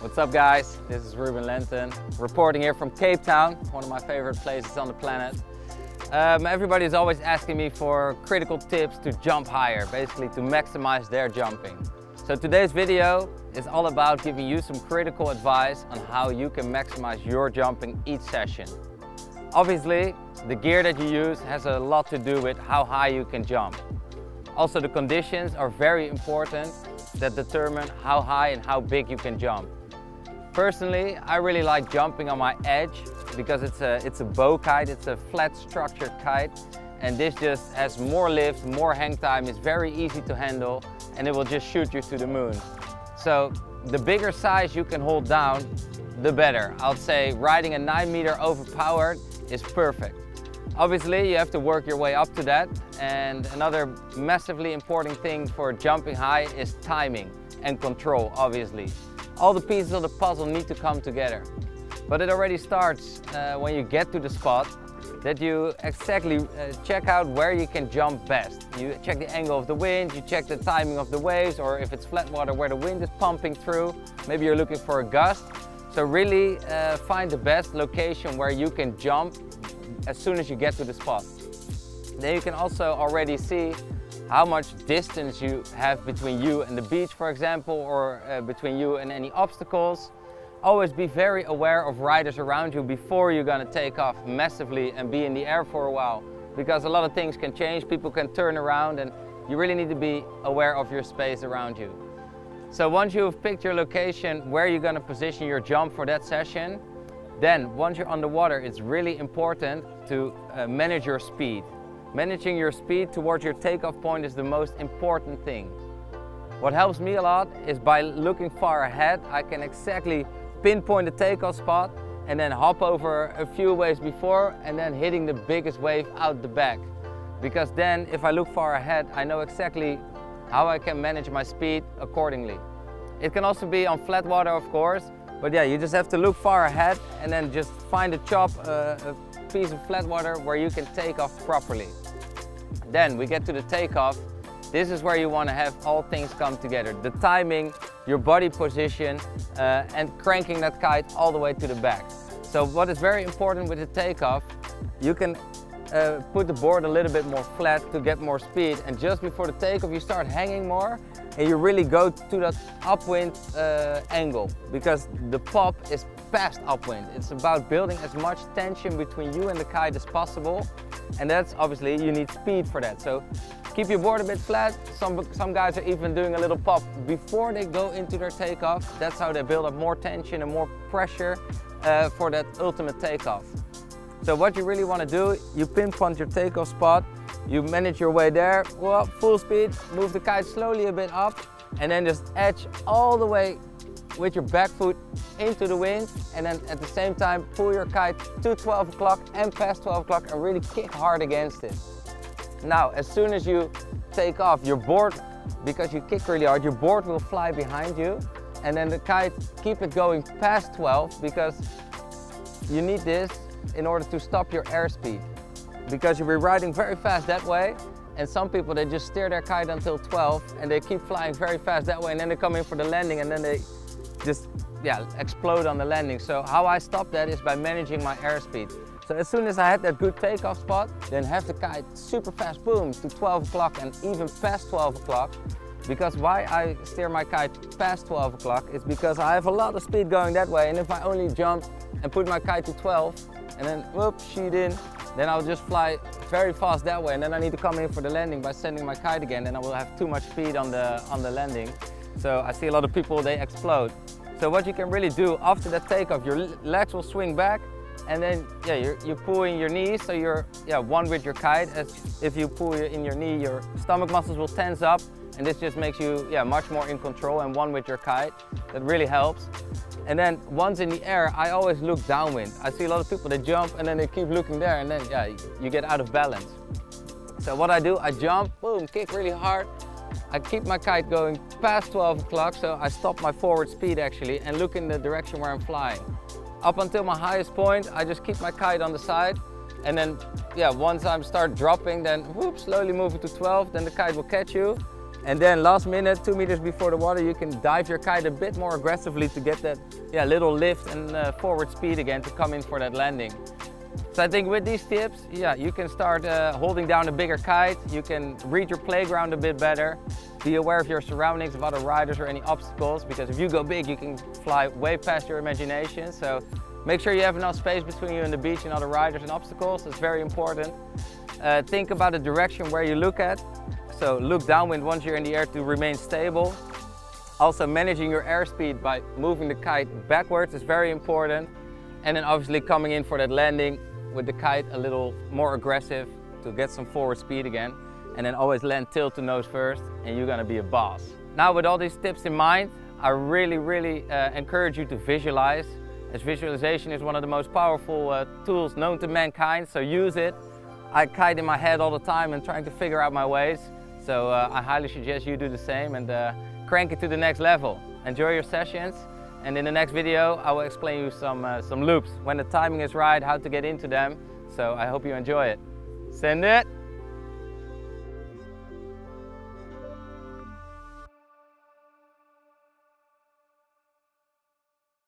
What's up, guys? This is Ruben Lenten, reporting here from Cape Town, one of my favorite places on the planet. Everybody's always asking me for critical tips to jump higher, basically to maximize their jumping. So today's video is all about giving you some critical advice on how you can maximize your jumping each session. Obviously, the gear that you use has a lot to do with how high you can jump. Also, the conditions are very important that determine how high and how big you can jump. Personally, I really like jumping on my edge because it's a bow kite, it's a flat structured kite, and this just has more lift, more hang time, it's very easy to handle, and it will just shoot you to the moon. So the bigger size you can hold down, the better. I'll say riding a 9 meter overpowered is perfect. Obviously, you have to work your way up to that, and another massively important thing for jumping high is timing and control, obviously. All the pieces of the puzzle need to come together. But it already starts when you get to the spot that you exactly check out where you can jump best. You check the angle of the wind, you check the timing of the waves, or if it's flat water where the wind is pumping through. Maybe you're looking for a gust. So really find the best location where you can jump as soon as you get to the spot. Then you can also already see how much distance you have between you and the beach, for example, or between you and any obstacles. Always be very aware of riders around you before you're gonna take off massively and be in the air for a while, because a lot of things can change, people can turn around, and you really need to be aware of your space around you. So once you've picked your location where you're gonna position your jump for that session, then once you're underwater, it's really important to manage your speed. Managing your speed towards your takeoff point is the most important thing. What helps me a lot is by looking far ahead, I can exactly pinpoint the takeoff spot and then hop over a few waves before and then hitting the biggest wave out the back. Because then if I look far ahead, I know exactly how I can manage my speed accordingly. It can also be on flat water, of course, but yeah, you just have to look far ahead and then just find a chop, piece of flat water where you can take off properly. Then we get to the takeoff. This is where you want to have all things come together. The timing, your body position, and cranking that kite all the way to the back. So what is very important with the takeoff, you can put the board a little bit more flat to get more speed, and just before the takeoff you start hanging more and you really go to that upwind angle, because the pop is past upwind. It's about building as much tension between you and the kite as possible, and that's obviously you need speed for that. So keep your board a bit flat. Some guys are even doing a little pop before they go into their takeoff. That's how they build up more tension and more pressure for that ultimate takeoff. So what you really want to do, you pinpoint your takeoff spot, you manage your way there, well, full speed, move the kite slowly a bit up, and then just edge all the way with your back foot into the wind, and then at the same time pull your kite to 12 o'clock and past 12 o'clock and really kick hard against it. Now, as soon as you take off, your board, because you kick really hard, your board will fly behind you, and then the kite, keep it going past 12, because you need this in order to stop your airspeed, because you'll be riding very fast that way, and some people, they just steer their kite until 12 and they keep flying very fast that way, and then they come in for the landing and then they just explode on the landing. So how I stop that is by managing my airspeed. So as soon as I had that good takeoff spot, then have the kite super fast, boom, to 12 o'clock and even past 12 o'clock. Because why I steer my kite past 12 o'clock is because I have a lot of speed going that way, and if I only jump and put my kite to 12, and then, whoop, sheet in, then I'll just fly very fast that way, and then I need to come in for the landing by sending my kite again, and I will have too much speed on the landing. So I see a lot of people, they explode. So what you can really do after that takeoff, your legs will swing back, and then you're pulling your knees, so you're one with your kite. As if you pull in your knee, your stomach muscles will tense up, and this just makes you much more in control and one with your kite. That really helps. And then once in the air, I always look downwind. I see a lot of people, they jump and then they keep looking there, and then you get out of balance. So what I do, I jump, boom, kick really hard. I keep my kite going past 12 o'clock, so I stop my forward speed actually and look in the direction where I'm flying. Up until my highest point, I just keep my kite on the side, and then once I start dropping, then whoop, slowly move it to 12, then the kite will catch you. And then last minute, 2 meters before the water, you can dive your kite a bit more aggressively to get that little lift and forward speed again to come in for that landing. So I think with these tips, you can start holding down a bigger kite, you can read your playground a bit better, be aware of your surroundings, of other riders or any obstacles, because if you go big, you can fly way past your imagination. So make sure you have enough space between you and the beach and other riders and obstacles. It's very important. Think about the direction where you look at. So look downwind once you're in the air to remain stable. Also managing your airspeed by moving the kite backwards is very important. And then obviously coming in for that landing with the kite a little more aggressive to get some forward speed again. And then always land tail to nose first, and you're gonna be a boss. Now with all these tips in mind, I really encourage you to visualize, as visualization is one of the most powerful tools known to mankind, so use it. I kite in my head all the time and trying to figure out my ways. So I highly suggest you do the same and crank it to the next level. Enjoy your sessions, and in the next video I will explain you some loops, when the timing is right, how to get into them. So I hope you enjoy it. Send it!